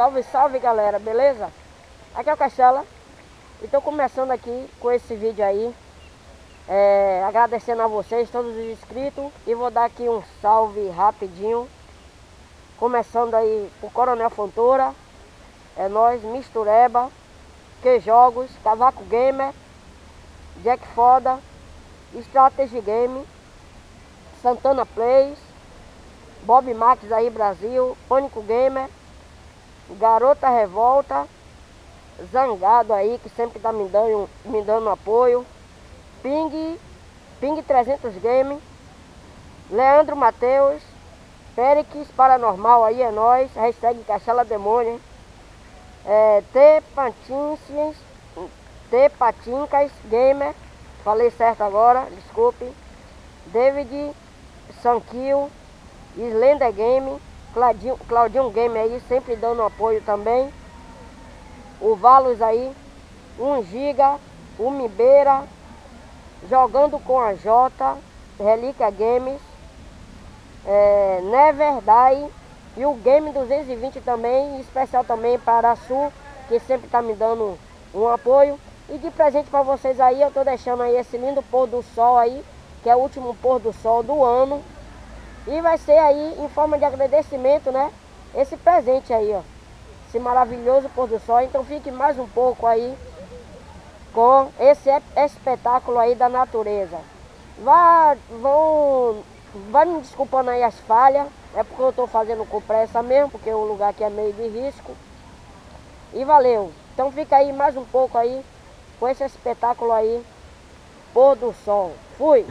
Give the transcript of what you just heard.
Salve, salve galera, beleza? Aqui é o Castela e estou começando aqui com esse vídeo aí, agradecendo a vocês, todos os inscritos, e vou dar aqui um salve rapidinho, começando aí por Coronel Fontoura, é nós, Mistureba, Que Jogos, Cavaco Gamer, Jack Foda, Strategy Game, Santana Plays, Bob Max aí Brasil, Pânico Gamer, Garota Revolta, Zangado aí, que sempre tá me dando apoio, Ping 300 Gaming, Leandro Mateus, Perixx Paranormal aí é nóis, Hashtag Cachala Demônio, T Patincas Gamer, falei certo agora, desculpe, David Sankil, Slender Game, Claudinho Game aí, sempre dando apoio também. O Valos aí, 1Giga, o Mibeira, Jogando com a J, Relíquia Games, Never Die, e o Game 220 também, especial também para a Sul, que sempre está me dando um apoio. E de presente para vocês aí, eu estou deixando aí esse lindo pôr do sol aí, que é o último pôr do sol do ano. E vai ser aí, em forma de agradecimento, né, esse presente aí, ó, esse maravilhoso pôr do sol. Então fique mais um pouco aí com esse espetáculo aí da natureza. Vai me desculpando aí as falhas, é porque eu tô fazendo com pressa mesmo, porque o lugar aqui é meio de risco. E valeu! Então fica aí mais um pouco aí com esse espetáculo aí, pôr do sol. Fui!